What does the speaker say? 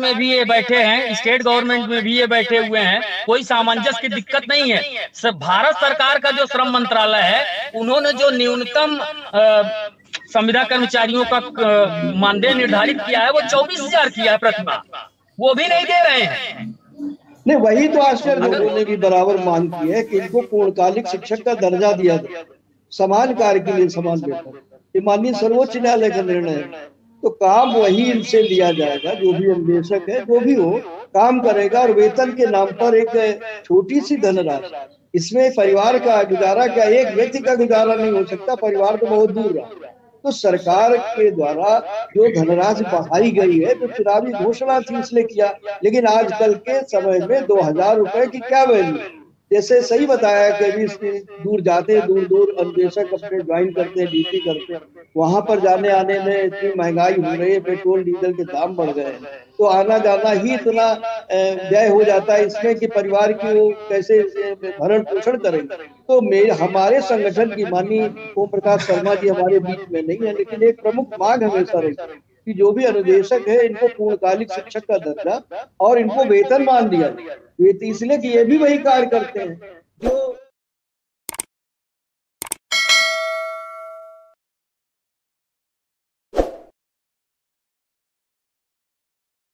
में भी ये बैठे हैं, स्टेट गवर्नमेंट में भी ये बैठे हुए हैं, कोई सामंजस्य की दिक्कत नहीं है। सब भारत सरकार का जो श्रम मंत्रालय है उन्होंने जो न्यूनतम संविदा कर्मचारियों का मानदेय निर्धारित किया है वो 24,000 किया है प्रतिमा, वो भी नहीं दे रहे हैं। नहीं, वही तो आश्चर्य लोगों ने भी बराबर मांग की है कि इनको पूर्णकालिक शिक्षक का दर्जा दिया जाए, समान कार्य के लिए समान वेतन। ये माननीय सर्वोच्च न्यायालय का निर्णय है, तो काम वही इनसे लिया जाएगा। जो भी अन्वेषक है, जो भी हो, काम करेगा और वेतन के नाम पर एक छोटी सी धनराशि, इसमें परिवार का गुजारा, क्या एक व्यक्ति का गुजारा नहीं हो सकता, परिवार तो बहुत दूर रहा। तो सरकार के द्वारा जो धनराशि बढ़ाई गई है जो चुनावी घोषणा थी इसलिए किया, लेकिन आजकल के समय में 2,000 रुपए की क्या वैल्यू। जैसे सही बताया कि अभी दूर जाते हैं, दूर दूर अन्वेषक अपने ज्वाइन करते हैं, ड्यूटी करते हैं, वहां पर जाने आने में इतनी महंगाई हो रही है, पेट्रोल डीजल के दाम बढ़ गए हैं, तो आना जाना ही इतना व्यय हो जाता है इसमें कि परिवार की वो कैसे भरण पोषण करेंगे। तो हमारे संगठन की माननीय ओम प्रकाश शर्मा जी हमारे बीच में नहीं है, लेकिन एक प्रमुख मांग हमेशा रही कि जो भी अनुदेशक है इनको पूर्णकालिक शिक्षक का दर्जा और इनको वेतन मान दिया, इसलिए कि ये भी वही कार्य करते हैं जो